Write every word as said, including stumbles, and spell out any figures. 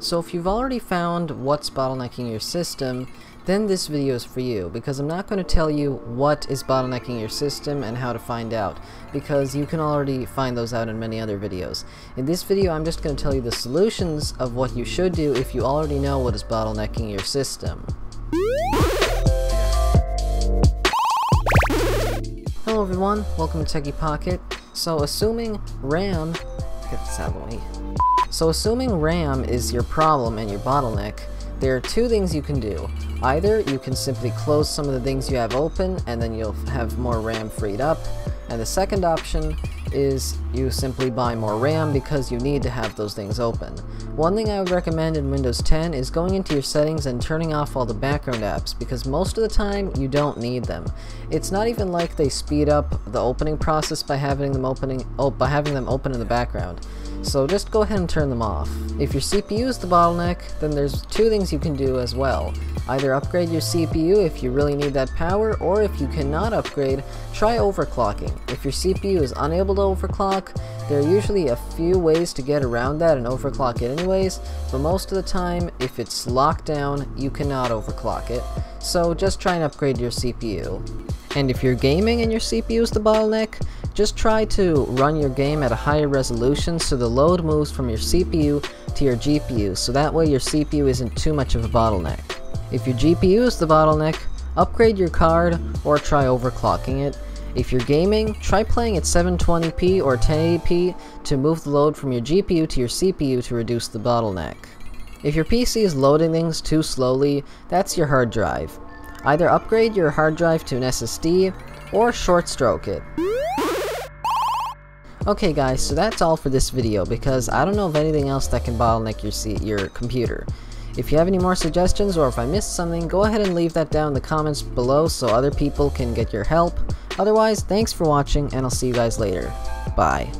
So if you've already found what's bottlenecking your system, then this video is for you, because I'm not going to tell you what is bottlenecking your system and how to find out, because you can already find those out in many other videos. In this video, I'm just going to tell you the solutions of what you should do if you already know what is bottlenecking your system. Hello everyone, welcome to Techie Pocket. So assuming RAM, get this out of the way. So assuming RAM is your problem and your bottleneck, there are two things you can do. Either you can simply close some of the things you have open and then you'll have more RAM freed up, and the second option is you simply buy more RAM because you need to have those things open. One thing I would recommend in Windows ten is going into your settings and turning off all the background apps, because most of the time you don't need them. It's not even like they speed up the opening process by having them opening oh, by having them open in the background. So just go ahead and turn them off. If your C P U is the bottleneck, then there's two things you can do as well. Either upgrade your C P U if you really need that power, or if you cannot upgrade, try overclocking. If your C P U is unable to overclock, there are usually a few ways to get around that and overclock it anyways, but most of the time, if it's locked down, you cannot overclock it. So just try and upgrade your C P U. And if you're gaming and your C P U is the bottleneck, just try to run your game at a higher resolution so the load moves from your C P U to your G P U, so that way your C P U isn't too much of a bottleneck. If your G P U is the bottleneck, upgrade your card or try overclocking it. If you're gaming, try playing at seven twenty p or ten eighty p to move the load from your G P U to your C P U to reduce the bottleneck. If your P C is loading things too slowly, that's your hard drive. Either upgrade your hard drive to an S S D or short stroke it. Okay guys, so that's all for this video, because I don't know of anything else that can bottleneck your C your computer. If you have any more suggestions or if I missed something, go ahead and leave that down in the comments below so other people can get your help. Otherwise, thanks for watching and I'll see you guys later. Bye.